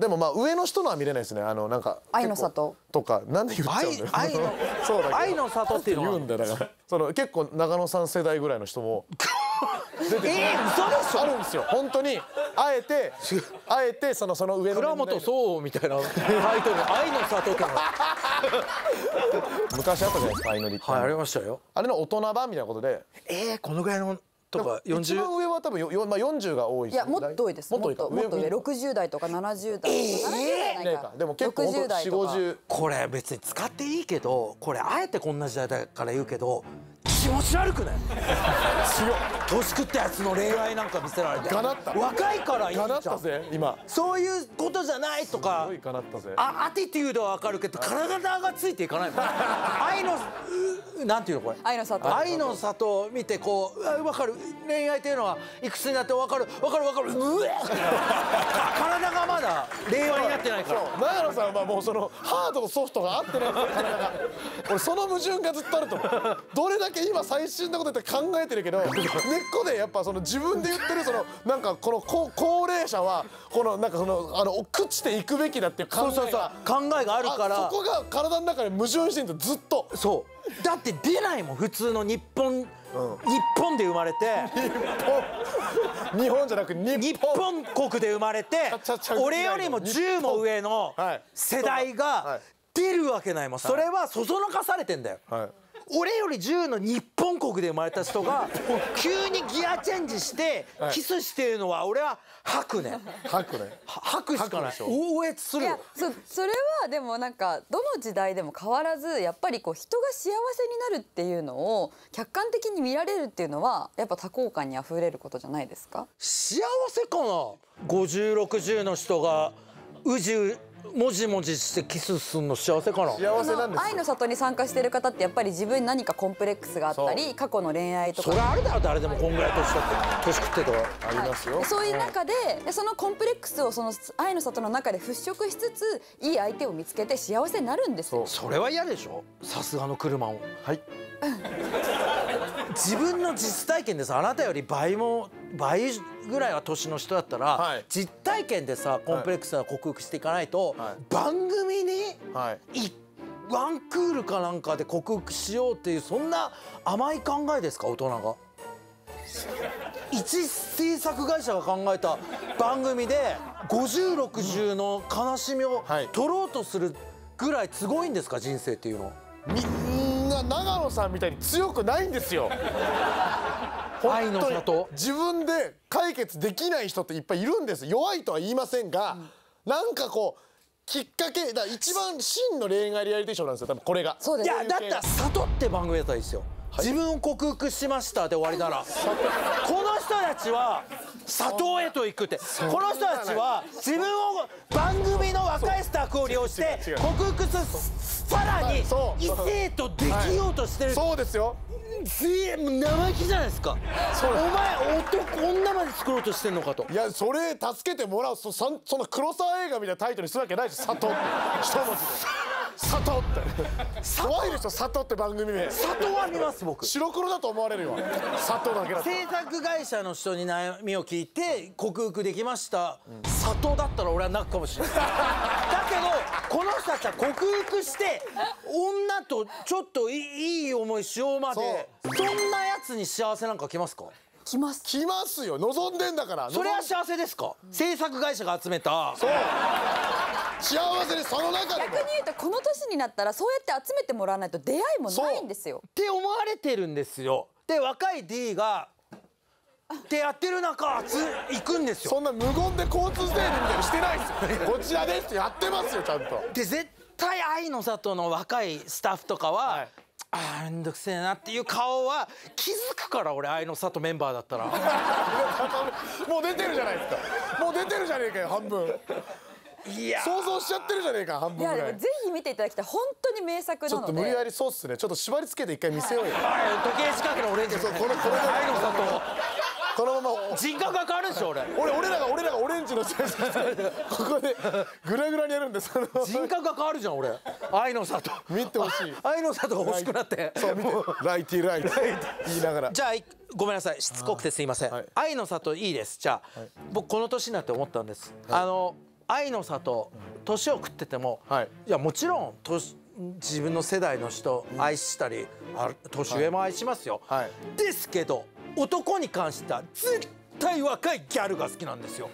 でもまあ上の人のは見れないですね。なんか愛の里とかなんで言っちゃうんだよ。愛の里って言うんだよ。だからその結構長野さん世代ぐらいの人も出てくる。あるんですよ。本当にあえてその上の倉本そうみたいなタイトル愛の里とか。昔あったじゃないですか、愛のりって。はい、ありましたよ。あれの大人版みたいなことで。このぐらいの。とか40一番上は多分まあ40が多いし、いやもっと多いです。もっと上、60代とか70代とか、でも結構40、50。これ別に使っていいけど、これあえてこんな時代だから言うけど気持ち悪くない？年食ったやつの恋愛なんか見せられて、若いからいいじゃん。今そういうことじゃないとか、アティテュードはわかるけど体がついていかないもん。愛のなんていうのこれ、愛の里を見てこう分かる、恋愛っていうのはいくつになって分かるうえ体がまだ令和になってないから。長野さんはもうそのハードとソフトが合ってない俺その矛盾がずっとあると思う。どれだけ今最新なこと言って考えてるけど根っこでやっぱその自分で言ってるそのなんかこの高齢者はこのなんかその朽ちていくべきだっていう考えがあるから、そこが体の中で矛盾してるんですずっと。そうだって出ないもん普通の日本で生まれて日本じゃなく日本国で生まれて俺よりも10も上の世代が出るわけないもん。それはそそのかされてんだよ、俺より10の日本国で生まれた人が急にギアチェンジしてキスしてるのは俺は吐くしかない。応援する。いや、それはでもなんかどの時代でも変わらずやっぱりこう人が幸せになるっていうのを客観的に見られるっていうのはやっぱ多幸感にあふれることじゃないですか。幸せかな。50、60の人がもじもじしてキスするの幸せかな。幸せなんです。愛の里に参加してる方ってやっぱり自分に何かコンプレックスがあったり過去の恋愛とか、それあるだろう誰でもこんぐらい年食ってとかありますよ。そういう中でそのコンプレックスをその愛の里の中で払拭しつついい相手を見つけて幸せになるんですよ。それは嫌でしょ。さすがの車をはい自分の実体験でさ、あなたより倍ぐらいは年の人だったら、実体験でさコンプレックスは克服していかないと、番組にワンクールかなんかで克服しようっていうそんな甘い考えですか大人が。一制作会社が考えた番組で50、60の悲しみを取ろうとするぐらいすごいんですか人生っていうの。みんな長野さんみたいに強くないんですよ。愛の里自分で解決できない人っていっぱいいるんです。弱いとは言いませんが、なんかこうきっかけだ、一番真の恋愛リアリティショーなんですよ多分これが。そうです。いやだったら「里」って番組やったらいいですよ。自分を克服しましたで終わりなら、この人たちは里へと行くって、この人たちは自分を番組の若いスタッフを利用して克服す、さらに異性とできようとしてる。そうですよ。生意気じゃないですか。お前女まで作ろうとしてんのかと。いやそれ助けてもらう、そんな黒沢映画みたいなタイトルにするわけないでしょ。里って一文字で里って怖いでしょ。里って番組名里は見ます。僕白黒だと思われるよ里だけだと。制作会社の人に悩みを聞いて克服できました、里だったら俺は泣くかもしれないだけどこの人たちは克服して女とちょっといい思いしようまで、そんなやつに幸せなんか来ますか。来ますよ。望んでんだから。それは幸せですか、制作会社が集めた。そう幸せです。その中で逆に言うとこの年になったらそうやって集めてもらわないと出会いもないんですよって思われてるんですよ。で若い D がってやってる中行くんですよ。そんな無言で交通整理みたいにしてないですよこちらですってやってますよちゃんと。で絶対愛の里の若いスタッフとかは、ああめんどくせえなっていう顔は気づくから俺愛の里メンバーだったらもう出てるじゃないですか。もう出てるじゃねえかよ半分。想像しちゃってるじゃねえか半分ぐらい。いやでもぜひ見ていただきたい。本当に名作なので。ちょっと無理やりそうっすね。ちょっと縛り付けて一回見せようよ。時計仕掛けのオレンジ。そうこれ愛の里。このまま人格が変わるでしょ俺。俺らがオレンジの先生ここでグラグラにやるんです。人格が変わるじゃん俺。愛の里。見てほしい。愛の里が欲しくなって。そう見て。ライティ言いながら。じゃあごめんなさいしつこくてすいません。愛の里いいです。じゃあ僕この年になって思ったんです。愛の差と年を食ってても、はい、いやもちろん自分の世代の人愛したり、年上も愛しますよ、はい、ですけど男に関しては絶対若いギャルが好きなんですよ。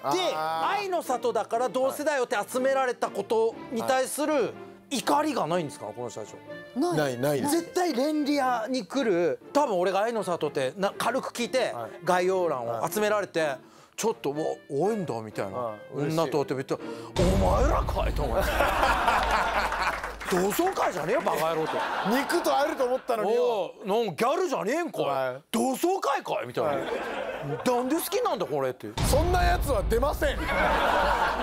で愛の里だから同世代をって集められたことに対する怒りがないんですか、この社長。ないです。絶対レンリアに来る、多分俺が愛の里って軽く聞いて概要欄を集められて、ちょっと多いんだみたいな女とって言ったら「お前らかい」と思って「同窓会じゃねえよバカ野郎」と「肉と会えると思ったのによギャルじゃねえんかい」「同窓会かい」みたいな。なんで好きなんだこれって。そんなやつは出ません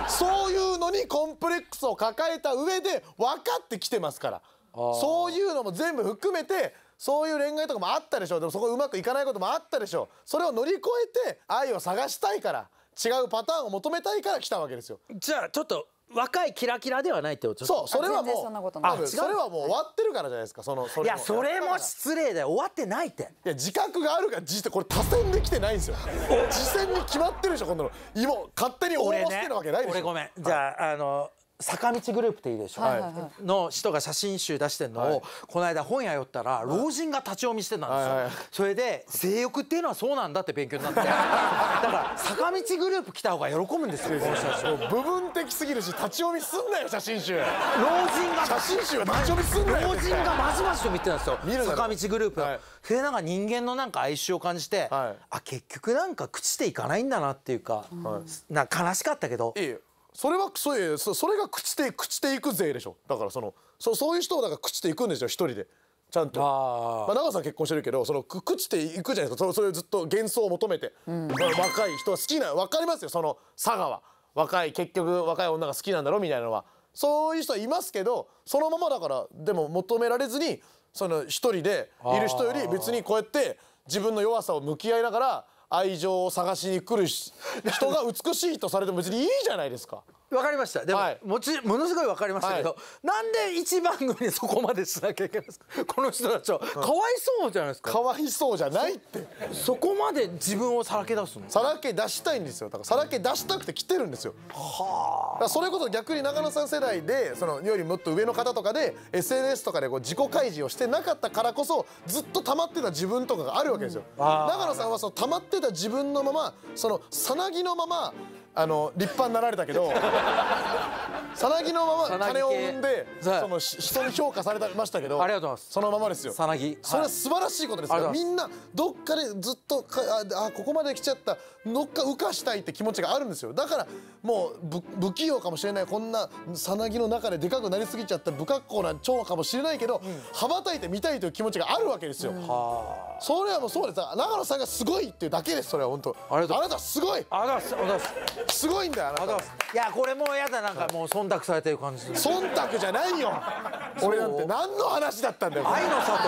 そういうのにコンプレックスを抱えた上で分かってきてますから、そういうのも全部含めて、そういう恋愛とかもあったでしょ。でもそこうまくいかないこともあったでしょ。それを乗り越えて愛を探したいから、違うパターンを求めたいから来たわけですよ。じゃあちょっと若いキラキラではないってこと。そう、それはもうそれはもう終わってるからじゃないですか。いやそれも失礼だよ、終わってないって。いや自覚があるから。実はこれ他選できてないんですよ。次戦に決まってるでしょ。こんなの今勝手に応募してるわけないでしょ。俺ごめん、じゃあ坂道グループっていいでしょの人が写真集出してんのを、この間本屋寄ったら老人が立ち読みしてたんですよ。それで性欲っていうのはそうなんだって勉強になって、だから坂道グループ来た方が喜ぶんですよ。部分的すぎるし、立ち読みすんなよ写真集。老人が写真集は立ち読みすんなよ。老人がまじまじと見てたんですよ坂道グループ。それでなんか人間のなんか哀愁を感じて、あ結局なんか朽ちていかないんだなっていうか、なんか悲しかったけど。それはそれが朽ちていくぜでしょ。だからそういう人をだから朽ちていくんですよ一人でちゃんと。まあ長さん結婚してるけど、朽ちていくじゃないですか。それをずっと幻想を求めて、若い人は好きな、分かりますよその佐賀は若い、結局若い女が好きなんだろみたいなのは、そういう人はいますけど、そのままだからでも求められずに、その一人でいる人より別にこうやって自分の弱さを向き合いながら。愛情を探しに来る人が美しいとされても別にいいじゃないですか。わかりました。でも、はい、ものすごいわかりましたけど、はい、なんで一番組にそこまでしなきゃいけないんですか。この人たちはかわいそうじゃないですか。かわいそうじゃないって。そこまで自分をさらけ出すの。さらけ出したいんですよ。だからさらけ出したくて来てるんですよ。はあ。それこそ逆に長野さん世代で、そのよりもっと上の方とかで SNS とかでこう自己開示をしてなかったからこそ、ずっと溜まってた自分とかがあるわけですよ。長野さんはその溜まってた自分のまま、そのさなぎのまま立派になられたけどさなぎのまま金を生んで、その人に評価されましたけど、そのままですよさなぎ。それは素晴らしいことですから、みんなどっかでずっとここまで来ちゃった、どっか浮かしたいって気持ちがあるんですよ。だからもう不器用かもしれない、こんなさなぎの中ででかくなりすぎちゃった不格好な蝶かもしれないけど、羽ばたいてみたいという気持ちがあるわけですよ。それはもうそうです。長野さんがすごいっていうだけです。それは本当あなたすごい、すごいんだよあなた。いやこれもうやだ、なんかもう忖度されてる感じ。忖度じゃないよ俺なんて。何の話だったんだよ愛の里。